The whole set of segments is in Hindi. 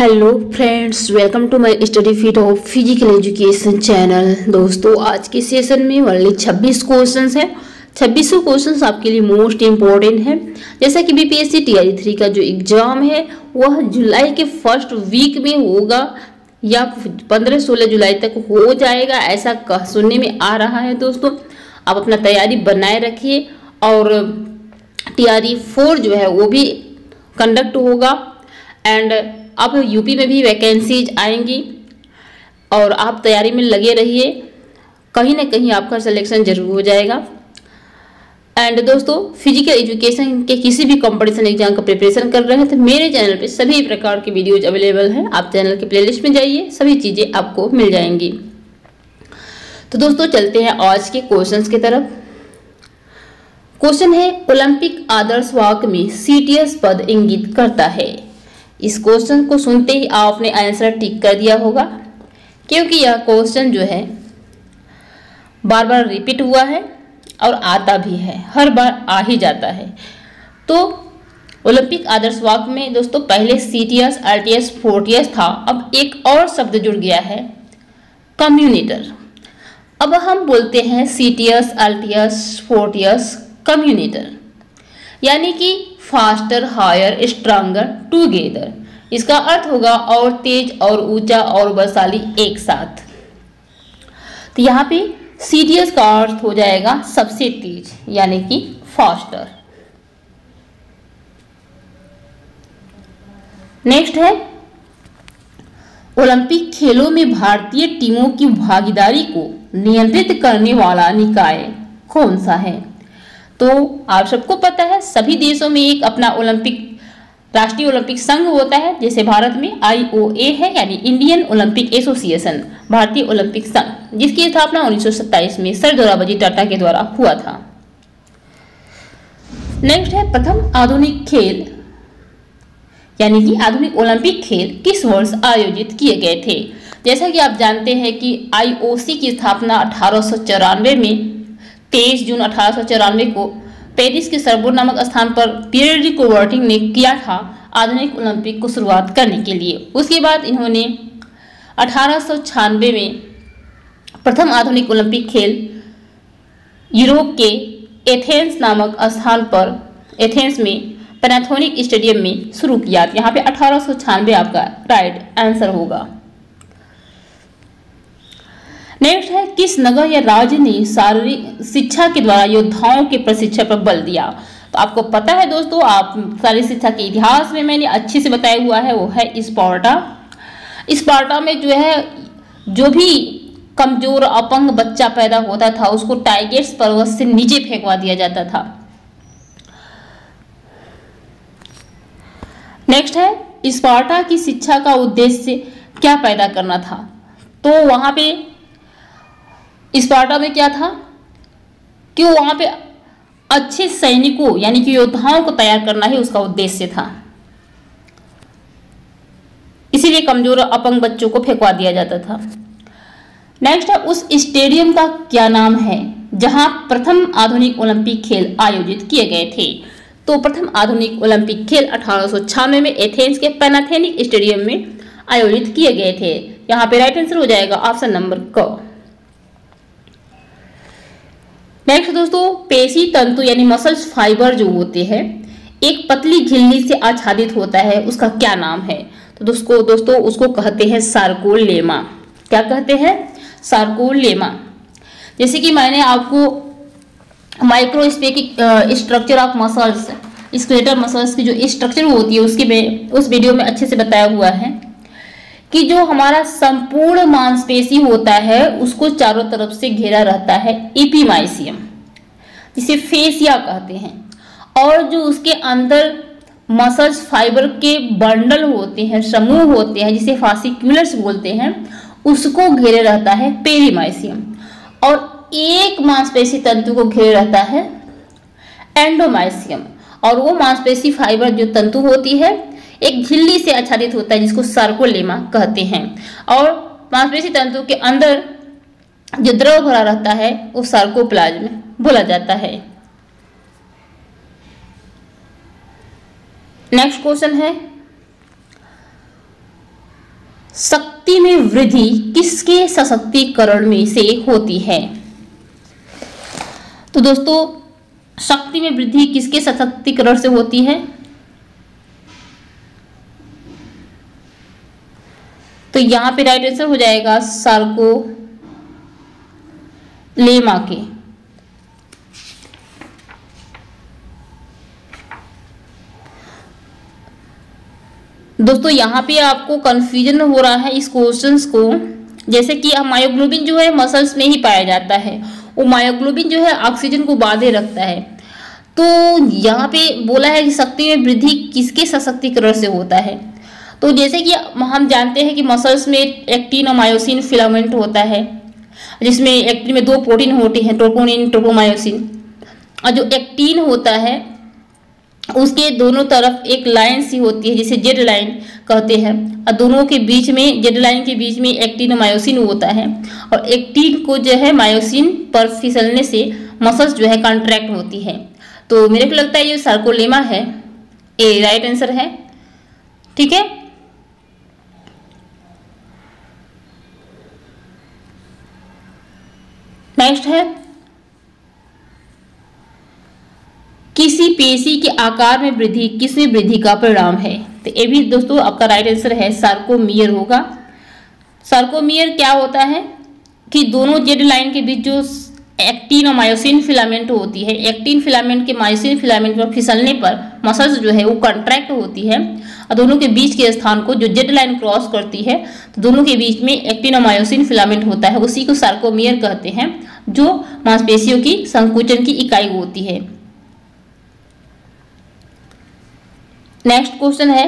Hello friends, welcome to my study fit of physical education channel. दोस्तों, आज के सेशन में वर्ली 26 क्वेश्चंस है। 2600 क्वेश्चंस आपके लिए मोस्ट इम्पोर्टेंट है। जैसा कि बीपीएससी TRE 3 का जो एग्ज़ाम है वह जुलाई के फर्स्ट वीक में होगा या 15-16 जुलाई तक हो जाएगा, ऐसा सुनने में आ रहा है। दोस्तों, आप अपना तैयारी बनाए रखिए। और TRE 4 जो है वो भी कंडक्ट होगा एंड अब यूपी में भी वैकेंसीज आएंगी और आप तैयारी में लगे रहिए, कहीं ना कहीं आपका सिलेक्शन जरूर हो जाएगा। एंड दोस्तों, फिजिकल एजुकेशन के किसी भी कंपटीशन एग्जाम का प्रिपरेशन कर रहे हैं तो मेरे चैनल पे सभी प्रकार के वीडियोज अवेलेबल हैं। आप चैनल के प्लेलिस्ट में जाइए, सभी चीज़ें आपको मिल जाएंगी। तो दोस्तों, चलते हैं आज के क्वेश्चंस की तरफ। क्वेश्चन है, ओलंपिक आदर्श वाक में सीटीएस पद इंगित करता है। इस क्वेश्चन को सुनते ही आपने आंसर टिक कर दिया होगा, क्योंकि यह क्वेश्चन जो है बार बार रिपीट हुआ है और आता भी है, हर बार आ ही जाता है। तो ओलंपिक आदर्श वाक में दोस्तों पहले सीटीएस, आरटीएस, फोर्टीएस था, अब एक और शब्द जुड़ गया है, कम्यूनिटर। अब हम बोलते हैं सीटीएस, आरटीएस, फोर्टीएस, कम्यूनिटर, यानी कि फास्टर, हायर, स्ट्रांगर, टुगेदर। इसका अर्थ होगा और तेज और ऊंचा और बलशाली एक साथ। तो यहाँ पे सीटीएस का अर्थ हो जाएगा सबसे तेज, यानी कि फास्टर। नेक्स्ट है, ओलंपिक खेलों में भारतीय टीमों की भागीदारी को नियंत्रित करने वाला निकाय कौन सा है। तो आप सबको पता है सभी देशों में एक अपना ओलंपिक, राष्ट्रीय ओलंपिक संघ होता है। जैसे भारत में IOA है, यानी इंडियन ओलंपिक एसोसिएशन, भारतीय ओलंपिक संघ, जिसकी स्थापना 1927 में सर दोराबजी टाटा के द्वारा हुआ था। नेक्स्ट है, प्रथम आधुनिक खेल यानी कि आधुनिक ओलंपिक खेल किस वर्ष आयोजित किए गए थे। जैसा कि आप जानते हैं कि IOC की स्थापना 1894 में 23 जून 1894 को पेरिस के सर्बोन नामक स्थान पर पियर डी कोवर्टिन ने किया था, आधुनिक ओलंपिक को शुरुआत करने के लिए। उसके बाद इन्होंने 1896 में प्रथम आधुनिक ओलंपिक खेल यूरोप के एथेंस नामक स्थान पर, एथेंस में पैनाथोनिक स्टेडियम में शुरू किया। यहाँ पे 1896 आपका राइट आंसर होगा। नेक्स्ट है, किस नगर या राज्य ने शारीरिक शिक्षा के द्वारा योद्धाओं के प्रशिक्षण पर बल दिया। तो आपको पता है दोस्तों, आप शारीरिक शिक्षा के इतिहास में मैंने अच्छे से बताया हुआ है, वो है स्पार्टा। स्पार्टा में जो है जो भी कमजोर अपंग बच्चा पैदा होता था उसको टाइगर्स पर्वत से नीचे फेंकवा दिया जाता था। नेक्स्ट है, स्पार्टा की शिक्षा का उद्देश्य क्या पैदा करना था। तो वहाँ पे स्पार्टा में क्या था कि वहाँ पे अच्छे सैनिकों यानी कि योद्धाओं को तैयार करना ही उसका उद्देश्य था, इसीलिए कमजोर अपंग बच्चों को फेंकवा दिया जाता था। नेक्स्ट है, उस स्टेडियम का क्या नाम है जहाँ प्रथम आधुनिक ओलंपिक खेल आयोजित किए गए थे। तो प्रथम आधुनिक ओलंपिक खेल 1896 में एथेंस के पैनाथेनिक स्टेडियम में आयोजित किए गए थे। यहाँ पे राइट आंसर हो जाएगा ऑप्शन नंबर क। नेक्स्ट दोस्तों, पेशी तंतु यानी मसल्स फाइबर जो होते हैं एक पतली झिल्ली से आच्छादित होता है, उसका क्या नाम है। तो दोस्तों उसको कहते हैं सार्कोलेमा। क्या कहते हैं? सार्कोलेमा। जैसे कि मैंने आपको microspecific structure of muscles, skeletal muscles की जो स्ट्रक्चर होती है उसके में उस वीडियो में अच्छे से बताया हुआ है कि जो हमारा संपूर्ण मांसपेशी होता है उसको चारों तरफ से घेरा रहता है एपिमाइसियम, जिसे फेसिया कहते हैं, और जो उसके अंदर मसल्स फाइबर के बंडल होते हैं, समूह होते हैं, जिसे फासिक्यूलर्स बोलते हैं, उसको घेरे रहता है पेरीमाइसियम, और एक मांसपेशी तंतु को घेरे रहता है एंडोमाइसियम। और वो मांसपेशी फाइबर जो तंतु होती है एक झिल्ली से आच्छादित होता है, जिसको सार्कोलेमा कहते हैं, और मांसपेशी तंतु के अंदर जो द्रव भरा रहता है वो सार्कोप्लाज्म बोला जाता है। नेक्स्ट क्वेश्चन है, शक्ति में वृद्धि किसके सशक्तिकरण में से होती है? तो दोस्तों, शक्ति में वृद्धि किसके सशक्तिकरण से होती है? तो यहां पे राइट आंसर हो जाएगा सार्कोलेमा के। दोस्तों यहाँ पे आपको कंफ्यूजन हो रहा है इस क्वेश्चंस को, जैसे कि मायोग्लोबिन जो है मसल्स में ही पाया जाता है, वो मायोग्लोबिन जो है ऑक्सीजन को बांधे रखता है। तो यहाँ पे बोला है कि शक्ति में वृद्धि किसके सशक्तिकरण से होता है? तो जैसे कि हम जानते हैं कि मसल्स में एक्टिन और मायोसिन फिलामेंट होता है, जिसमें एक्टिन में दो प्रोटीन होते हैं, ट्रोपोनिन, ट्रोपोमायोसिन, और जो एक्टिन होता है उसके दोनों तरफ एक लाइन सी होती है जिसे जेड लाइन कहते हैं, और दोनों के बीच में, जेड लाइन के बीच में एक्टिन और मायोसिन होता है, और एक्टिन को जो है मायोसिन पर फिसलने से मसल्स जो है कॉन्ट्रैक्ट होती है। तो मेरे को लगता है ये सार्कोलेमा है, ए राइट आंसर है। ठीक है, नेक्स्ट है किसी पेशी के आकार में वृद्धि किसमें वृद्धि का परिणाम है? तो ये भी दोस्तों आपका राइट आंसर है सार्कोमियर होगा। सार्कोमियर क्या होता है कि दोनों जेड लाइन के बीच जो एक्टिन और मायोसिन फिलामेंट होती है, एक्टिन फिलामेंट के मायोसिन फिलामेंट पर फिसलने पर मसल्स जो है वो कंट्रैक्ट होती है, और दोनों के बीच के स्थान को जो जेड लाइन क्रॉस करती है, तो दोनों के बीच में एक्टिन और मायोसिन फिलामेंट होता है, उसी को सार्कोमियर कहते हैं, जो मांसपेशियों की संकुचन की इकाई होती है। नेक्स्ट क्वेश्चन है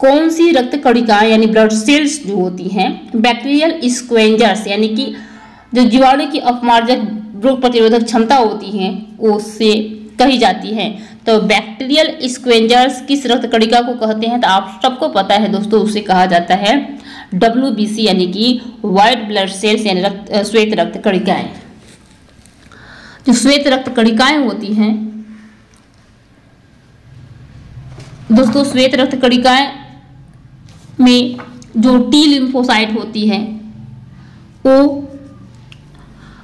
कौन सी रक्त कणिका यानी ब्लड सेल्स जो होती हैं बैक्टीरियल स्क्वेंजर्स यानी कि जो जीवाणु की अपमार्जक रोग प्रतिरोधक क्षमता होती है उससे कही जाती है? तो बैक्टीरियल स्क्वेंजर्स किस रक्त कणिका को कहते हैं? तो आप सबको पता है दोस्तों, उसे कहा जाता है WBC यानी कि वाइट ब्लड सेल्स यानी श्वेत रक्त कणिकाएँ। जो श्वेत रक्त कणिकाएँ होती हैं दोस्तों, श्वेत रक्त कणिकाएं में जो टी लिम्फोसाइट होती है वो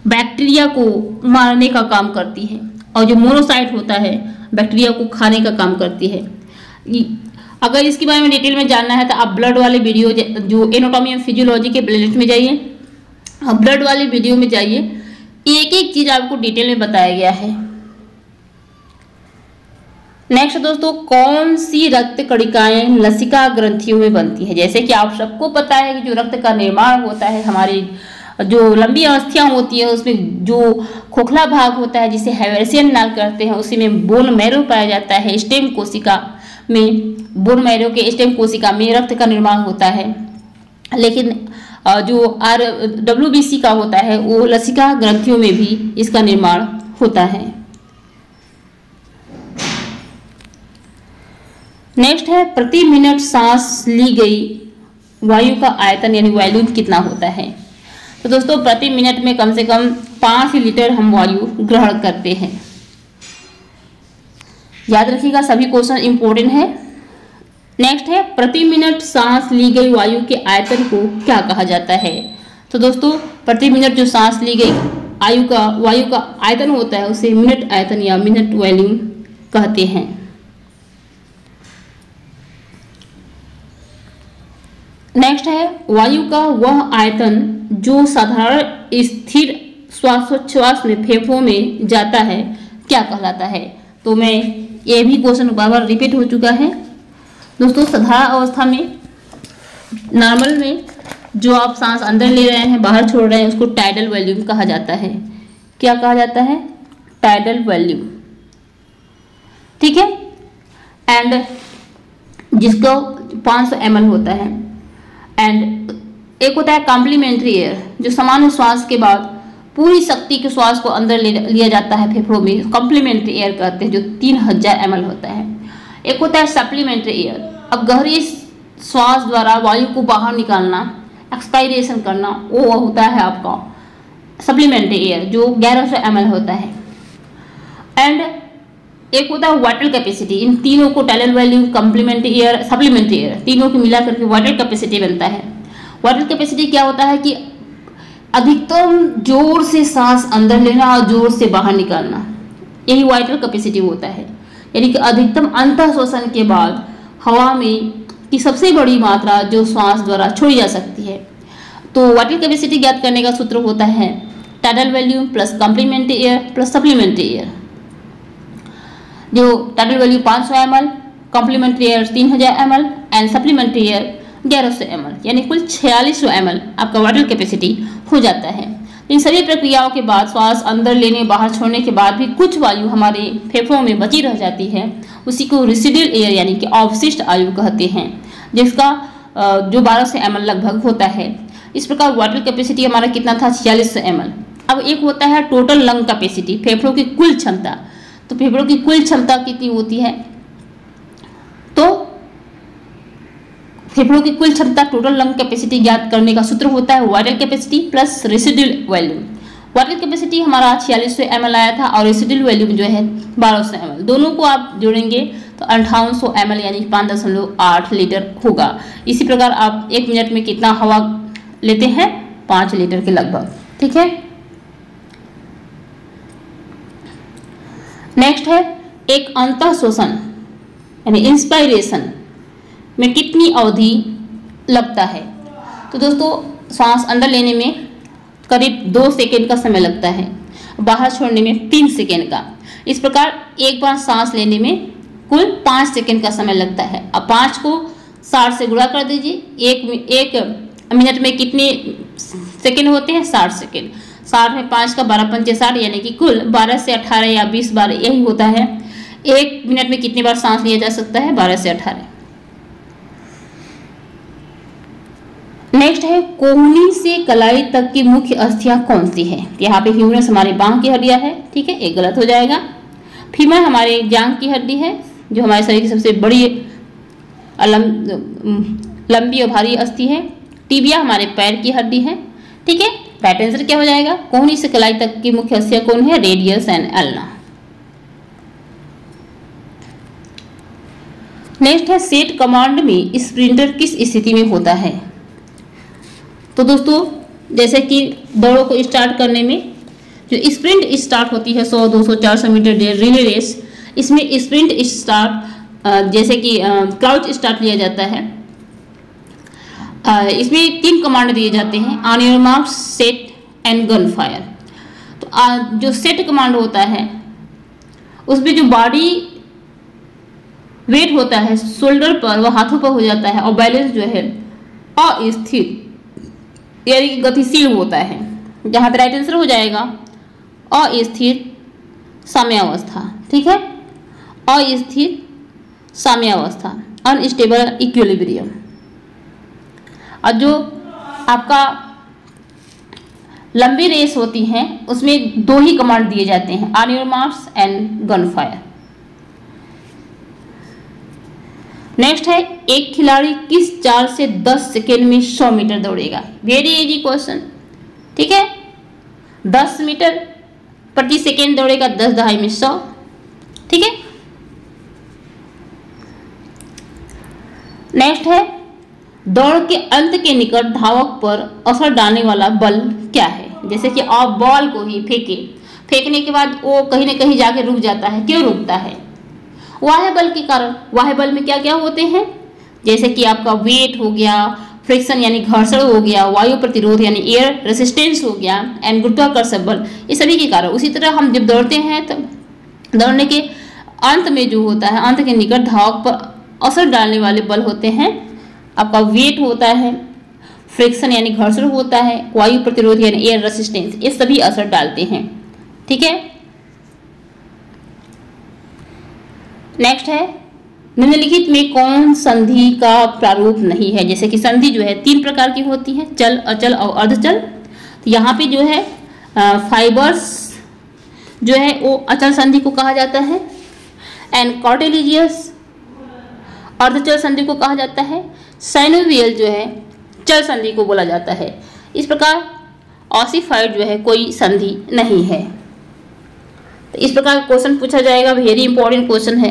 बैक्टीरिया को मारने का काम करती है, और जो मोनोसाइट होता है बैक्टीरिया को खाने का काम करती है। अगर इसके बारे में डिटेल में जानना है तो आप ब्लड वाले वीडियो जो एनाटॉमी एंड फिजियोलॉजी के प्लेलिस्ट में जाइए, आप ब्लड वाले वीडियो में जाइए, एक एक चीज़ आपको डिटेल में बताया गया है। नेक्स्ट दोस्तों, कौन सी रक्त कणिकाएं लसिका ग्रंथियों में बनती है? जैसे कि आप सबको पता है कि जो रक्त का निर्माण होता है, हमारी जो लंबी अस्थियां होती है उसमें जो खोखला भाग होता है जिसे हैवर्सियन नाल करते हैं, उसी में बोन मैरो पाया जाता है। स्टेम कोशिका में, बोन मैरो के स्टेम कोशिका में रक्त का निर्माण होता है, लेकिन जो WBC का होता है वो लसिका ग्रंथियों में भी इसका निर्माण होता है। नेक्स्ट है प्रति मिनट सांस ली गई वायु का आयतन यानी वॉल्यूम कितना होता है? तो दोस्तों प्रति मिनट में कम से कम 5 लीटर हम वायु ग्रहण करते हैं। याद रखिएगा सभी क्वेश्चन इंपॉर्टेंट है। नेक्स्ट है प्रति मिनट सांस ली गई वायु के आयतन को क्या कहा जाता है? तो दोस्तों प्रति मिनट जो सांस ली गई वायु का आयतन होता है उसे मिनट आयतन या मिनट वॉल्यूम कहते हैं। नेक्स्ट है वायु का वह आयतन जो साधारण स्थिर श्वासोच्छ्वास में फेफड़ों में जाता है क्या कहलाता है? तो मैं ये भी क्वेश्चन बार बार रिपीट हो चुका है दोस्तों। साधारण अवस्था में, नॉर्मल में, जो आप सांस अंदर ले रहे हैं बाहर छोड़ रहे हैं उसको टाइडल वॉल्यूम कहा जाता है। क्या कहा जाता है? Tidal volume. ठीक है, एंड जिसको 500 ml होता है। एंड एक होता है कॉम्प्लीमेंट्री एयर, जो सामान्य श्वास के बाद पूरी शक्ति के श्वास को अंदर लिया जाता है फेफड़ों में, कॉम्प्लीमेंट्री एयर कहते हैं, जो 3000 ml होता है। एक होता है सप्लीमेंट्री एयर, अब गहरी श्वास द्वारा वायु को बाहर निकालना, एक्सपायरेशन करना, वो होता है आपका सप्लीमेंट्री एयर जो 1100 ml होता है। एंड एक होता है वाइटल कैपेसिटी। इन तीनों को tidal volume, complementary air, supplementary air, तीनों को मिला करके वाइटल कैपेसिटी बनता है। वाटर कैपेसिटी क्या होता है कि अधिकतम जोर से सांस अंदर लेना और जोर से बाहर निकालना, यही वाइटल कैपेसिटी होता है। यानी कि अधिकतम अंतः श्वसन के बाद हवा में की सबसे बड़ी मात्रा जो श्वास द्वारा छोड़ी जा सकती है। तो वाइटल कैपेसिटी ज्ञात करने का सूत्र होता है tidal volume plus complementary air plus supplementary air. जो tidal volume 500 ml, complementary air 3000 ml and supplementary air 1100 ml, यानी कुल 4600 ml आपका वाटर कैपेसिटी हो जाता है। इन सभी प्रक्रियाओं के बाद श्वास अंदर लेने बाहर छोड़ने के बाद भी कुछ वायु हमारे फेफड़ों में बची रह जाती है, उसी को रेसिडुअल एयर यानी कि अवशिष्ट वायु कहते हैं, जिसका जो 1200 ml लगभग होता है। इस प्रकार वाटर कैपेसिटी हमारा कितना था 4600 ml। अब एक होता है टोटल लंग कैपेसिटी, फेफड़ों की कुल क्षमता। तो फेफड़ों की कुल क्षमता कितनी होती है, तो फेफड़ों की कुल क्षमता टोटल लंग कैपेसिटी ज्ञात करने का सूत्र होता है vital capacity plus residual volume. Vital capacity हमारा 4600 ml आया था और रेसिडुअल वॉल्यूम जो है 1200 ml, दोनों को आप जोड़ेंगे तो 5800 ml यानी 5.8 लीटर होगा। इसी प्रकार आप एक मिनट में कितना हवा लेते हैं, 5 लीटर के लगभग, ठीक है। नेक्स्ट है एक अंतः श्वसन यानी इंस्पायरेशन में कितनी अवधि लगता है। तो दोस्तों सांस अंदर लेने में करीब 2 सेकेंड का समय लगता है, बाहर छोड़ने में 3 सेकेंड का। इस प्रकार एक बार सांस लेने में कुल 5 सेकेंड का समय लगता है। अब 5 को 60 से गुणा कर दीजिए, एक मिनट में कितने सेकेंड होते हैं 60 सेकेंड। 60 में 5 का 12 पंचे 60 यानी कि कुल 12 से 18 या 20 बार, यही होता है। एक मिनट में कितनी बार सांस लिया जा सकता है, 12 से 18। नेक्स्ट है कोहनी से कलाई तक की मुख्य अस्थियां कौन सी है। यहाँ पे ह्यूमरस हमारे बांह की हड्डियां है, ठीक है, एक गलत हो जाएगा। फीमर हमारे जांघ की हड्डी है, जो हमारे शरीर की सबसे बड़ी लंबी और भारी अस्थि है। टिबिया हमारे पैर की हड्डी है, ठीक है। राइट आंसर क्या हो जाएगा, कोहनी से कलाई तक की मुख्य अस्थियां कौन है, रेडियस एंड अल्ना। नेक्स्ट है सेट कमांड में स्प्रिंटर किस स्थिति में होता है। तो दोस्तों जैसे कि दौड़ों को स्टार्ट करने में जो स्प्रिंट स्टार्ट होती है 100, 200, 400 मीटर रिले रेस, इसमें स्प्रिंट स्टार्ट जैसे कि क्राउच स्टार्ट लिया जाता है। इसमें 3 कमांड दिए जाते हैं, on your mark set and gun fire. तो जो सेट कमांड होता है उसमें जो बॉडी वेट होता है शोल्डर पर, वह हाथों पर हो जाता है और बैलेंस जो है अस्थिर यानी कि गतिशील होता है। जहाँ पर राइट आंसर हो जाएगा अस्थिर साम्यावस्था, ठीक है, अस्थिर साम्यावस्था, अनस्टेबल इक्विलिब्रियम। और जो आपका लंबी रेस होती है उसमें 2 ही कमांड दिए जाते हैं, on your marks and gun fire. Next है एक खिलाड़ी किस 4 से 10 सेकेंड में 100 मीटर दौड़ेगा। वेरी इजी क्वेश्चन, ठीक है। 10 मीटर प्रति सेकेंड दौड़ेगा, 10 दहाई में 100, ठीक है। नेक्स्ट है दौड़ के अंत के निकट धावक पर असर डालने वाला बल क्या है। जैसे कि आप बॉल को ही फेंकने के बाद वो कहीं ना कहीं जाके रुक जाता है, क्यों रुकता है, वाह्य बल के कारण। वाह्य बल में क्या क्या होते हैं, जैसे कि आपका वेट हो गया, फ्रिक्शन यानी घर्षण हो गया, वायु प्रतिरोध यानी एयर रेसिस्टेंस हो गया एंड गुरुत्वाकर्षण बल, ये सभी के कारण। उसी तरह हम जब दौड़ते हैं तो दौड़ने के अंत में जो होता है, अंत के निकट धावक पर असर डालने वाले बल होते हैं, आपका वेट होता है, फ्रिक्शन यानी घर्षण होता है, वायु प्रतिरोध यानी एयर रेसिस्टेंस, ये सभी असर डालते हैं, ठीक है। नेक्स्ट है निम्नलिखित में कौन संधि का प्रारूप नहीं है। जैसे कि संधि जो है 3 प्रकार की होती है, चल, अचल और अर्धचल। तो यहाँ पे जो है फाइबर्स जो है वो अचल संधि को कहा जाता है एंड कार्टिलेजियस अर्धचल संधि को कहा जाता है, साइनोवियल जो है चल संधि को बोला जाता है। इस प्रकार ऑसिफाइड जो है कोई संधि नहीं है। तो इस प्रकार क्वेश्चन पूछा जाएगा, वेरी इंपॉर्टेंट क्वेश्चन है।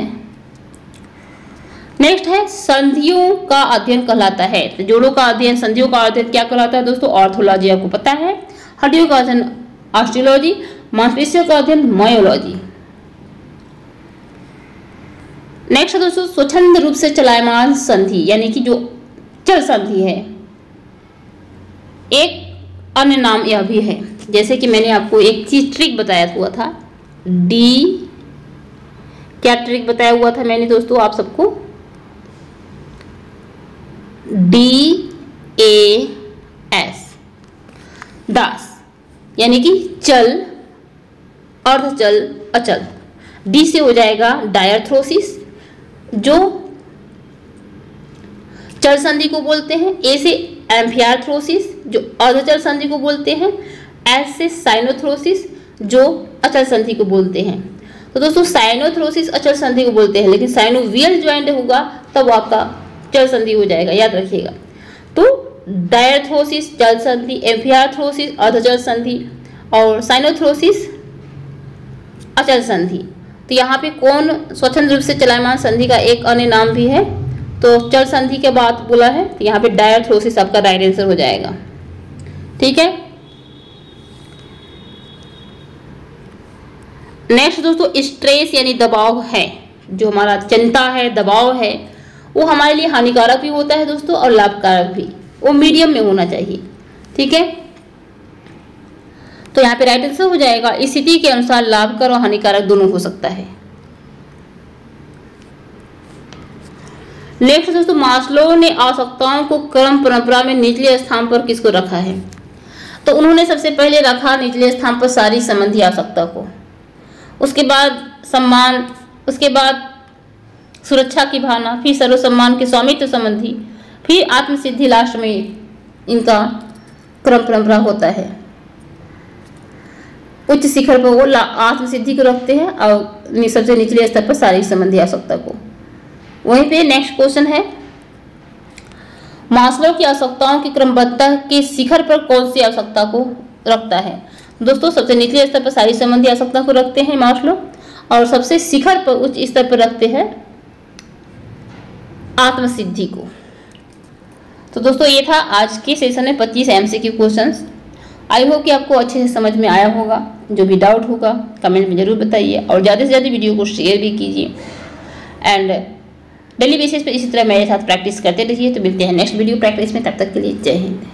नेक्स्ट है संधियों का अध्ययन कहलाता है। तो जोड़ों का अध्ययन, संधियों का अध्ययन क्या कहलाता है दोस्तों? ऑर्थोलॉजी, आपको पता है। हड्डियों का अध्ययन ऑस्टियोलॉजी, मांसपेशियों का अध्ययन मायोलॉजी। नेक्स्ट है दोस्तों स्वच्छंद रूप से चलायमान संधि, यानी कि जो चल संधि है, एक अन्य नाम यह भी है। जैसे कि मैंने आपको एक चीज ट्रिक बताया हुआ था, डी क्या ट्रिक बताया हुआ था मैंने दोस्तों आप सबको, DAS, दास, यानी कि चल, अर्ध चल, अचल। डी से हो जाएगा डायर्थ्रोसिस, जो चल संधि को बोलते हैं। ए से एम्फियार्थ्रोसिस, जो अर्धचल संधि को बोलते हैं। एस से साइनोथ्रोसिस, जो अचल संधि को बोलते हैं। तो दोस्तों साइनोथ्रोसिस अचल संधि को बोलते हैं, लेकिन साइनोवियल ज्वाइंट होगा तब वो आपका चल संधि हो जाएगा, याद रखिएगा। तो डायर्थ्रोसिस चल संधि, एम्फियार्थ्रोसिस अर्धचल संधि और साइनोथ्रोसिस अचल संधि। तो यहाँ पे कौन स्वतंत्र रूप से चलायमान संधि का एक अन्य नाम भी है, तो चल संधि के बाद बोला है, तो यहाँ पे डायर्थ्रोसिस आपका राइट आंसर हो जाएगा। ठीक है, नेक्स्ट दोस्तों स्ट्रेस यानी दबाव है। जो हमारा चिंता है, दबाव है, वो हमारे लिए हानिकारक भी होता है दोस्तों और लाभकारक भी, वो मीडियम में होना चाहिए। ठीक है, तो यहाँ पे राइट आंसर हो जाएगा, स्थिति के अनुसार लाभकार और हानिकारक दोनों हो सकता है। नेक्स्ट दोस्तों मास्लो ने आवश्यकताओं को क्रम परंपरा में निचले स्थान पर किसको रखा है? तो उन्होंने सबसे पहले रखा निचले स्थान पर शारीरिक संबंधी आवश्यकता को, उसके बाद सम्मान, उसके बाद सुरक्षा की भावना, फिर सर्व सम्मान के स्वामित्व संबंधी, फिर आत्मसिद्धि। लास्ट में इनका क्रम परंपरा होता है। उच्च शिखर पर वो आत्मसिद्धि को रखते हैं और सबसे निचले स्तर पर शारीरिक संबंधी आवश्यकता को। वहीं पे नेक्स्ट क्वेश्चन है, मास्लो की आवश्यकताओं की क्रमबद्धता के शिखर पर कौन सी आवश्यकता को रखता है? दोस्तों सबसे निचले स्तर पर शारीरिक संबंधी आवश्यकता को रखते हैं मास्लो, और सबसे शिखर पर उच्च स्तर पर रखते हैं आत्मसिद्धि को। तो दोस्तों ये था आज के सेशन में 25 MCQ क्वेश्चंस। आई होप कि आपको अच्छे से समझ में आया होगा। जो भी डाउट होगा कमेंट में ज़रूर बताइए, और ज़्यादा से ज़्यादा वीडियो को शेयर भी कीजिए, एंड डेली बेसिस पे इसी तरह मेरे साथ प्रैक्टिस करते रहिए। तो मिलते हैं नेक्स्ट वीडियो प्रैक्टिस में, तब तक के लिए जय हिंद।